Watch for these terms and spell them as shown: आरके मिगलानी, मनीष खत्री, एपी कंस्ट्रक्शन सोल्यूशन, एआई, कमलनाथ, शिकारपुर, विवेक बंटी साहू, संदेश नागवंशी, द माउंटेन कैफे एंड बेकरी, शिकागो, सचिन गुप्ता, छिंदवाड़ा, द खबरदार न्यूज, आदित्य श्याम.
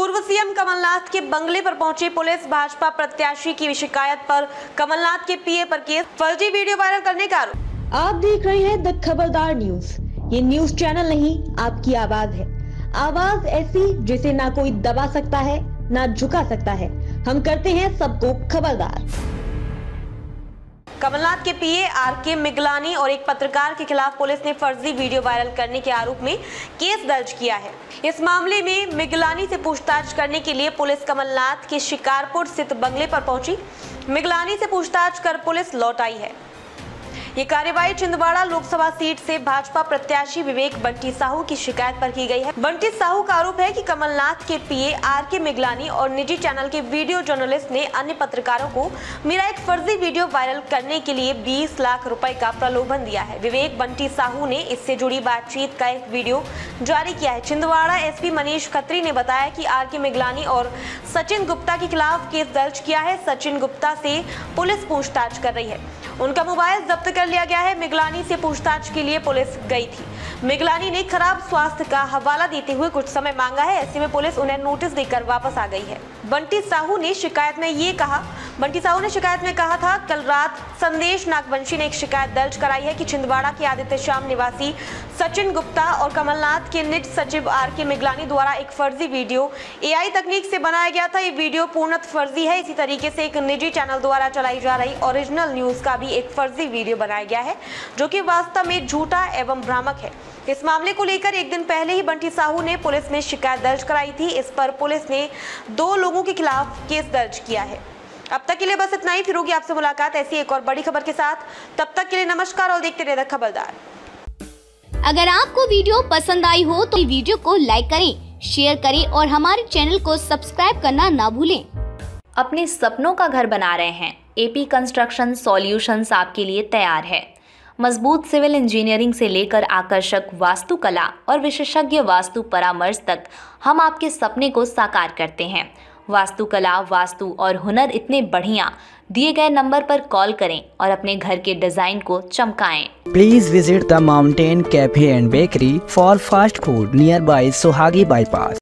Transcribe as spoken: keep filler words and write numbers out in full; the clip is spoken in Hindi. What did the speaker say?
पूर्व सीएम कमलनाथ के बंगले पर पहुंची पुलिस, भाजपा प्रत्याशी की शिकायत पर कमलनाथ के पीए पर केस, फर्जी वीडियो वायरल करने का आरोप। आप देख रहे हैं द खबरदार न्यूज। ये न्यूज चैनल नहीं, आपकी आवाज है। आवाज ऐसी जिसे ना कोई दबा सकता है ना झुका सकता है। हम करते हैं सबको खबरदार। कमलनाथ के पीए आरके मिगलानी और एक पत्रकार के खिलाफ पुलिस ने फर्जी वीडियो वायरल करने के आरोप में केस दर्ज किया है। इस मामले में मिगलानी से पूछताछ करने के लिए पुलिस कमलनाथ के शिकारपुर स्थित बंगले पर पहुंची। मिगलानी से पूछताछ कर पुलिस लौट आई है। ये कार्यवाही छिंदवाड़ा लोकसभा सीट से भाजपा प्रत्याशी विवेक बंटी साहू की शिकायत पर की गई है। बंटी साहू का आरोप है कि कमलनाथ के पीए आरके मिगलानी और निजी चैनल के वीडियो जर्नलिस्ट ने अन्य पत्रकारों को मेरा एक फर्जी वीडियो वायरल करने के लिए बीस लाख रुपए का प्रलोभन दिया है। विवेक बंटी साहू ने इससे जुड़ी बातचीत का एक वीडियो जारी किया है। छिंदवाड़ा एसपी मनीष खत्री ने बताया कि आरके मिगलानी और सचिन गुप्ता के खिलाफ केस दर्ज किया है। सचिन गुप्ता से पुलिस पूछताछ कर रही है। उनका मोबाइल जब्त कर लिया गया है। मिगलानी से पूछताछ के लिए पुलिस गई थी। मिगलानी ने खराब स्वास्थ्य का हवाला देते हुए कुछ समय मांगा है। ऐसे में पुलिस उन्हें नोटिस देकर वापस आ गई है। बंटी साहू ने शिकायत में ये कहा बंटी साहू ने शिकायत में कहा था, कल रात संदेश नागवंशी ने एक शिकायत दर्ज कराई है कि छिंदवाड़ा के आदित्य श्याम निवासी सचिन गुप्ता और कमलनाथ के निज सचिव आरके मिगलानी द्वारा एक फर्जी वीडियो एआई तकनीक से बनाया गया था। ये वीडियो पूर्णतः फर्जी है। इसी तरीके से एक निजी चैनल द्वारा चलाई जा रही ओरिजिनल न्यूज का भी एक फर्जी वीडियो बनाया गया है, जो कि वास्तव में झूठा एवं भ्रामक है। इस मामले को लेकर एक दिन पहले ही बंटी साहू ने पुलिस में शिकायत दर्ज कराई थी। इस पर पुलिस ने दो लोगों के खिलाफ केस दर्ज किया है। अब तक के लिए बस इतना ही। फिर होगी आपसे मुलाकात ऐसी एक और बड़ी खबर के साथ। तब तक के लिए नमस्कार और देखते रहिए द खबरदार। अगर आपको वीडियो पसंद आई हो तो वीडियो को लाइक करें, शेयर करें और हमारे चैनल को सब्सक्राइब करना ना भूलें। अपने सपनों का घर बना रहे हैं? एपी कंस्ट्रक्शन सोल्यूशन आपके लिए तैयार है। मजबूत सिविल इंजीनियरिंग से लेकर आकर्षक वास्तुकला और विशेषज्ञ वास्तु परामर्श तक हम आपके सपने को साकार करते हैं। वास्तुकला, वास्तु और हुनर इतने बढ़िया। दिए गए नंबर पर कॉल करें और अपने घर के डिजाइन को चमकाएं। Please visit द माउंटेन कैफे एंड बेकरी for fast food near Bai Suhagi bypass.